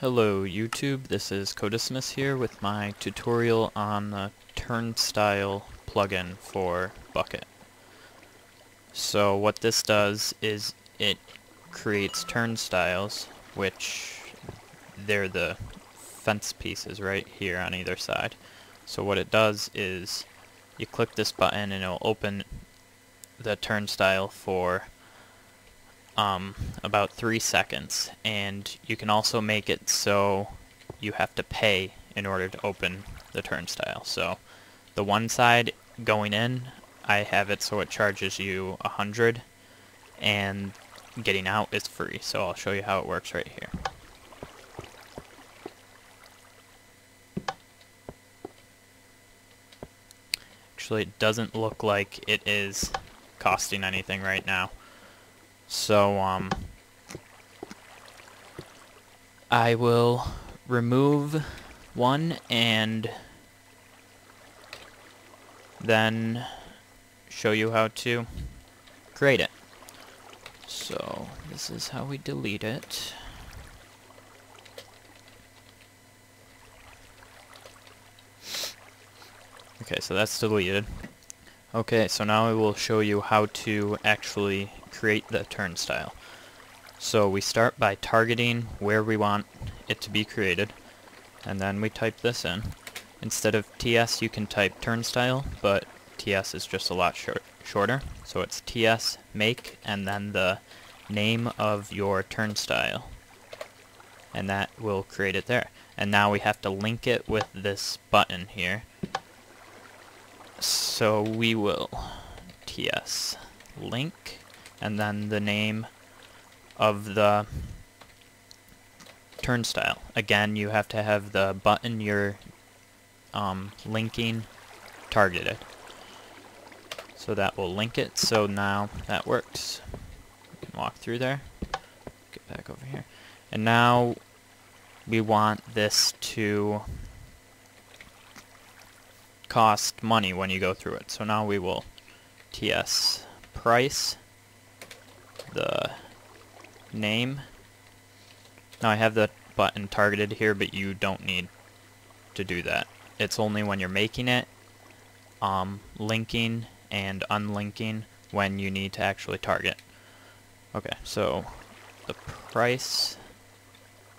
Hello YouTube, this is Codismus here with my tutorial on the Turnstile plugin for Bucket. So what this does is it creates turnstiles, which they're the fence pieces right here on either side. So what it does is you click this button and it'll open the turnstile for about 3 seconds, and you can also make it so you have to pay in order to open the turnstile. So the one side going in, I have it so it charges you 100, and getting out is free. So I'll show you how it works right here. Actually, it doesn't look like it is costing anything right now. So, I will remove one and then show you how to create it. So, this is how we delete it. Okay, so that's deleted. Okay, so now I will show you how to actually create the turnstile. So we start by targeting where we want it to be created, and then we type this in. Instead of TS you can type turnstile, but TS is just a lot shorter, so it's TS make and then the name of your turnstile, and that will create it there. And now we have to link it with this button here. So we will TS link and then the name of the turnstile. Again, you have to have the button you're linking targeted. So that will link it. So now that works. We can walk through there. Get back over here. And now we want this to cost money when you go through it. So now we will TS price, the name. Now I have the button targeted here, but you don't need to do that. It's only when you're making it, linking and unlinking when you need to actually target. Okay, so the price,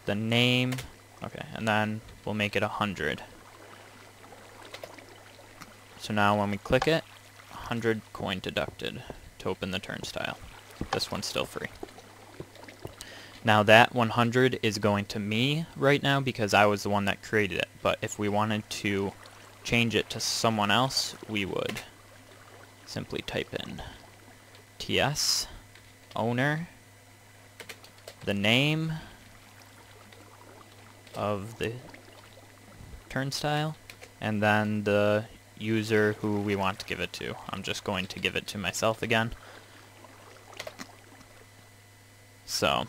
the name, okay, and then we'll make it 100. So now when we click it, 100 coin deducted to open the turnstile. This one's still free. Now that 100 is going to me right now because I was the one that created it. But if we wanted to change it to someone else, we would simply type in TS, owner, the name of the turnstile, and then the user who we want to give it to. I'm just going to give it to myself again. So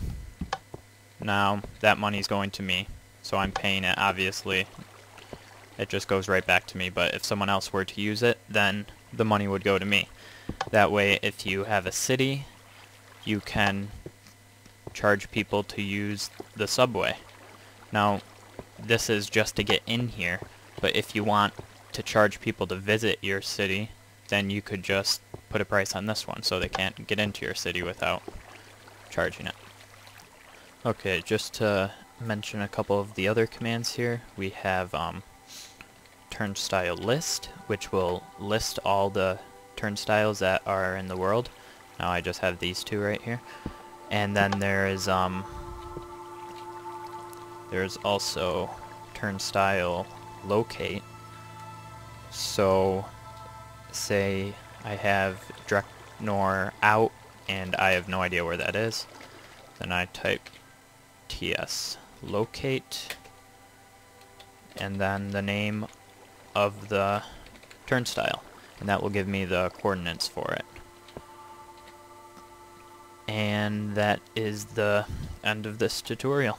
now that money's going to me, so I'm paying it. Obviously it just goes right back to me, but if someone else were to use it, then the money would go to me. That way, if you have a city, you can charge people to use the subway. Now this is just to get in here, but if you want to charge people to visit your city, then you could just put a price on this one so they can't get into your city without charging it. Okay, just to mention a couple of the other commands here, we have turnstile list, which will list all the turnstiles that are in the world. Now I just have these two right here. And then there is also turnstile locate. So, say I have Dreknor out, and I have no idea where that is. Then I type TS locate, and then the name of the turnstile, and that will give me the coordinates for it. And that is the end of this tutorial.